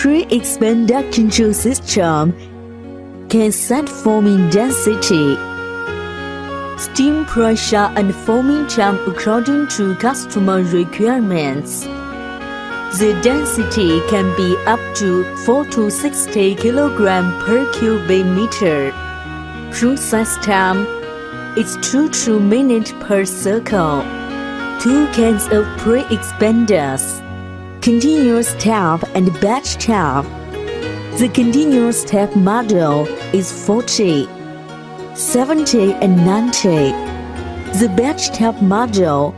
True expander can choose his charm, can set forming density. Steam pressure and forming charm according to customer requirements. The density can be up to 4 to 60 kg per cubic meter. Process time is 2 minutes per circle. Two kinds of pre-expanders: continuous tap and batch tap. The continuous tap model is 40, 70 and 90. The batch tap model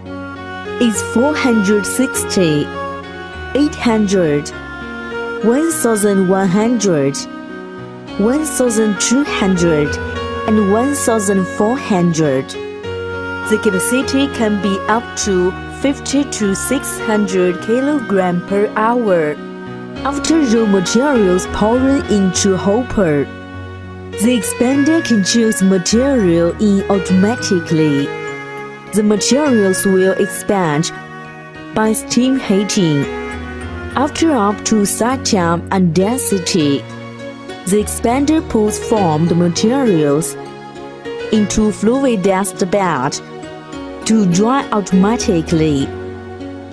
is 460, 800, 1100, 1200 and 1400. The capacity can be up to 50 to 600 kg per hour. After raw materials pouring into hopper, the expander can choose material in automatically. The materials will expand by steam heating. After up to set time and density, the expander pulls formed materials into fluidized bed to dry automatically.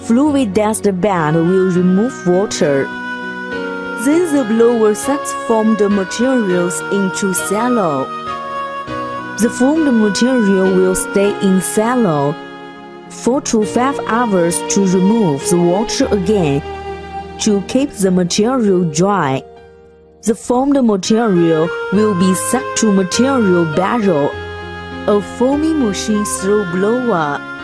Fluidized bed will remove water. Then the blower sets formed materials into silo. The formed material will stay in silo 4 to 5 hours to remove the water again to keep the material dry. The formed material will be set to material barrel, a foaming machine through blower.